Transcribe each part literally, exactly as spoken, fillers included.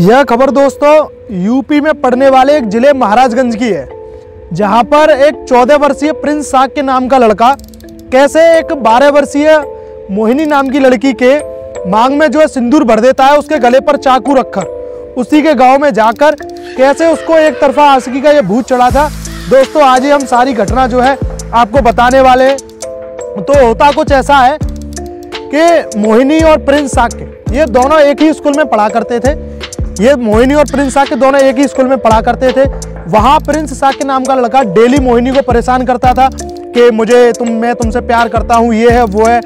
यह खबर दोस्तों यूपी में पड़ने वाले एक जिले महाराजगंज की है, जहां पर एक चौदह वर्षीय प्रिंस साग के नाम का लड़का कैसे एक बारह वर्षीय मोहिनी नाम की लड़की के मांग में जो है सिंदूर भर देता है, उसके गले पर चाकू रखकर उसी के गांव में जाकर कैसे उसको एक तरफा आशिकी का ये भूत चढ़ा था। दोस्तों आज ही हम सारी घटना जो है आपको बताने वाले हैं। तो होता कुछ ऐसा है कि मोहिनी और प्रिंस साग के ये दोनों एक ही स्कूल में पढ़ा करते थे। ये मोहिनी और प्रिंस साग के दोनों एक ही स्कूल में पढ़ा करते थे। वहाँ प्रिंस साग के नाम का लड़का डेली मोहिनी को परेशान करता था कि मुझे तुम मैं तुमसे प्यार करता हूँ, ये है वो है,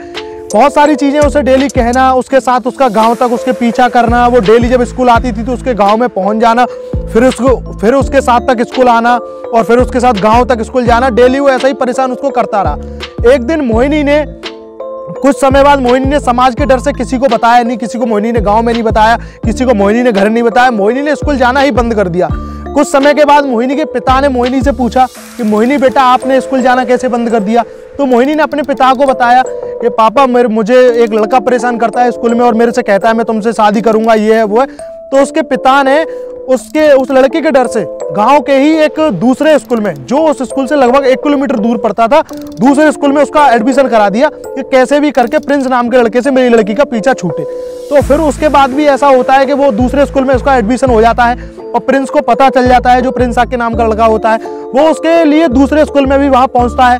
बहुत सारी चीज़ें उसे डेली कहना, उसके साथ उसका गांव तक उसके पीछा करना। वो डेली जब स्कूल आती थी तो उसके गांव में पहुँच जाना, फिर उसको फिर उसके साथ तक स्कूल आना और फिर उसके साथ गाँव तक स्कूल जाना। डेली वो ऐसा ही परेशान उसको करता रहा। एक दिन मोहिनी ने कुछ समय बाद मोहिनी ने समाज के डर से किसी को बताया नहीं, किसी को मोहिनी ने गांव में नहीं बताया, किसी को मोहिनी ने घर नहीं बताया। मोहिनी ने स्कूल जाना ही बंद कर दिया। कुछ समय के बाद मोहिनी के पिता ने मोहिनी से पूछा कि मोहिनी बेटा आपने स्कूल जाना कैसे बंद कर दिया। तो मोहिनी ने अपने पिता को बताया कि पापा मेरे मुझे एक लड़का परेशान करता है स्कूल में और मेरे से कहता है मैं तुमसे शादी करूंगा, ये है वो है। तो उसके पिता ने उसके उस लड़के के डर से गांव के ही एक दूसरे स्कूल में, जो उस स्कूल से लगभग एक किलोमीटर दूर पड़ता था, दूसरे स्कूल में उसका एडमिशन करा दिया कि कैसे भी करके प्रिंस नाम के लड़के से मेरी लड़की का पीछा छूटे। तो फिर उसके बाद भी ऐसा होता है कि वो दूसरे स्कूल में उसका एडमिशन हो जाता है और प्रिंस को पता चल जाता है, जो प्रिंस साग के नाम का लड़का होता है वो उसके लिए दूसरे स्कूल में भी वहाँ पहुँचता है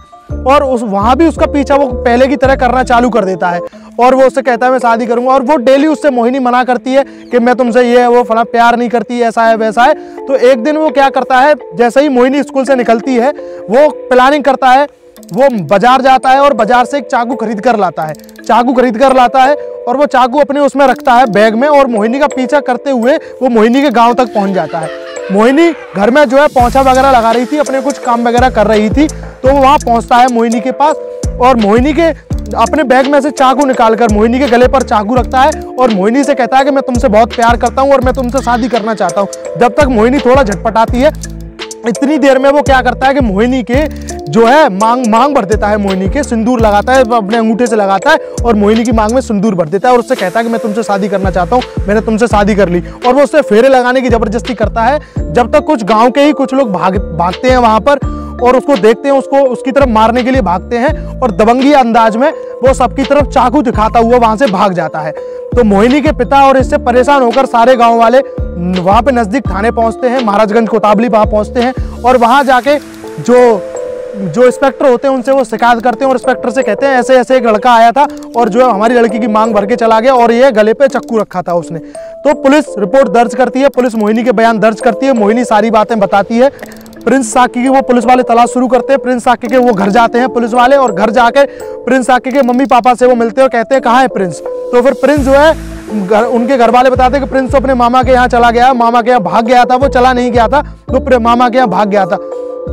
और उस वहाँ भी उसका पीछा वो पहले की तरह करना चालू कर देता है और वो उससे कहता है मैं शादी करूँगा। और वो डेली उससे मोहिनी मना करती है कि मैं तुमसे ये है वो फला प्यार नहीं करती, ऐसा है वैसा है। तो एक दिन वो क्या करता है, जैसे ही मोहिनी स्कूल से निकलती है वो प्लानिंग करता है, वो बाजार जाता है और बाजार से एक चाकू खरीद कर लाता है चाकू खरीद कर लाता है और वो चाकू अपने उसमें रखता है बैग में और मोहिनी का पीछा करते हुए वो मोहिनी के गाँव तक पहुँच जाता है। मोहिनी घर में जो है पोछा वगैरह लगा रही थी, अपने कुछ काम वगैरह कर रही थी, तो वो वहाँ पहुँचता है मोहिनी के पास और मोहिनी के अपने बैग में से चाकू निकालकर मोहिनी के गले पर चाकू रखता है और मोहिनी से कहता है कि मैं तुमसे बहुत प्यार करता हूँ और मैं तुमसे शादी करना चाहता हूँ। जब तक मोहिनी थोड़ा झटपटाती है, इतनी देर में वो क्या करता है कि मोहिनी के जो है मांग मांग भर देता है, मोहिनी के सिंदूर लगाता है, अपने अंगूठे से लगाता है और मोहिनी की मांग में सिंदूर भर देता है और उससे कहता है कि मैं तुमसे शादी करना चाहता हूँ, मैंने तुमसे शादी कर ली। और वो उससे फेरे लगाने की जबरदस्ती करता है, जब तक कुछ गाँव के ही कुछ लोग भाग भागते हैं वहाँ पर और उसको देखते हैं, उसको उसकी तरफ मारने के लिए भागते हैं और दबंगी अंदाज में वो सबकी तरफ चाकू दिखाता हुआ वहां से भाग जाता है। तो मोहिनी के पिता और इससे परेशान होकर सारे गांव वाले वहां पे नजदीक थाने पहुंचते हैं, महाराजगंज कोतवाली वहां पहुंचते हैं और वहां जाके जो जो इंस्पेक्टर होते हैं उनसे वो शिकायत करते हैं और इंस्पेक्टर से कहते हैं ऐसे ऐसे एक लड़का आया था और जो है हमारी लड़की की मांग भर के चला गया और ये गले पे चाकू रखा था उसने। तो पुलिस रिपोर्ट दर्ज करती है, पुलिस मोहिनी के बयान दर्ज करती है, मोहिनी सारी बातें बताती है। प्रिंस साग की वो पुलिस वाले तलाश शुरू करते हैं, प्रिंस साग के वो घर जाते हैं पुलिस वाले और घर जाके प्रिंस साग के मम्मी पापा से वो मिलते हैं और कहते हैं कहाँ है प्रिंस। तो फिर प्रिंस जो है घर उनके घर वाले बताते हैं कि प्रिंस तो अपने मामा के यहाँ चला गया, मामा के यहाँ भाग गया था, वो चला नहीं गया था, वो मामा के यहाँ भाग गया था।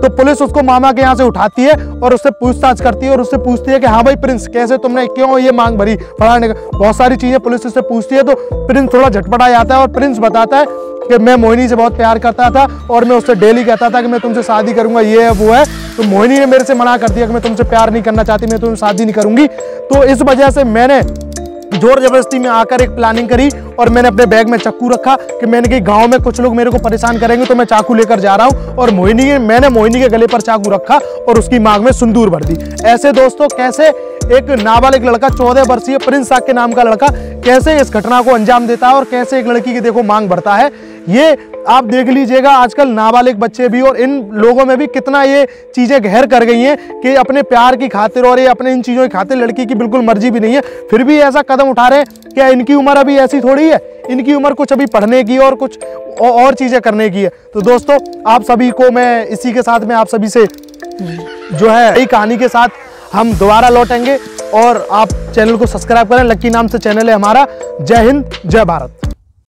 तो पुलिस उसको मामा के यहाँ से उठाती है और उससे पूछताछ करती है और उससे पूछती है कि हाँ भाई प्रिंस कैसे तुमने क्यों ये मांग भरी फलाने का, बहुत सारी चीज़ें पुलिस उससे पूछती है। तो प्रिंस थोड़ा झटपटा जाता है और प्रिंस बताता है कि मैं मोहिनी से बहुत प्यार करता था और मैं उससे डेली कहता था कि मैं तुमसे शादी करूंगा, ये है वो है। तो मोहिनी ने मेरे से मना कर दिया कि मैं तुमसे प्यार नहीं करना चाहती, मैं तुमसे शादी नहीं करूंगी। तो इस वजह से मैंने जोर जबरदस्ती में आकर एक प्लानिंग करी और मैंने अपने बैग में चाकू रखा कि मैंने कहीं गांव में कुछ लोग मेरे को परेशान करेंगे तो मैं चाकू लेकर जा रहा हूं और मोहिनी ने मैंने मोहिनी के गले पर चाकू रखा और उसकी मांग में सिंदूर भर दी। ऐसे दोस्तों कैसे एक नाबालिग लड़का चौदह वर्षीय प्रिंस साग के नाम का लड़का कैसे इस घटना को अंजाम देता है और कैसे एक लड़की की देखो मांग भरता है, ये आप देख लीजिएगा। आजकल नाबालिग बच्चे भी और इन लोगों में भी कितना ये चीज़ें गहर कर गई हैं कि अपने प्यार की खातिर और ये अपने इन चीज़ों की खातिर, लड़की की बिल्कुल मर्जी भी नहीं है फिर भी ऐसा कदम उठा रहे हैं। क्या इनकी उम्र अभी ऐसी थोड़ी है, इनकी उम्र कुछ अभी पढ़ने की और कुछ और चीज़ें करने की है। तो दोस्तों आप सभी को मैं इसी के साथ मैं आप सभी से जो है नई कहानी के साथ हम दोबारा लौटेंगे और आप चैनल को सब्सक्राइब करें। लक्की नाम से चैनल है हमारा। जय हिंद जय भारत।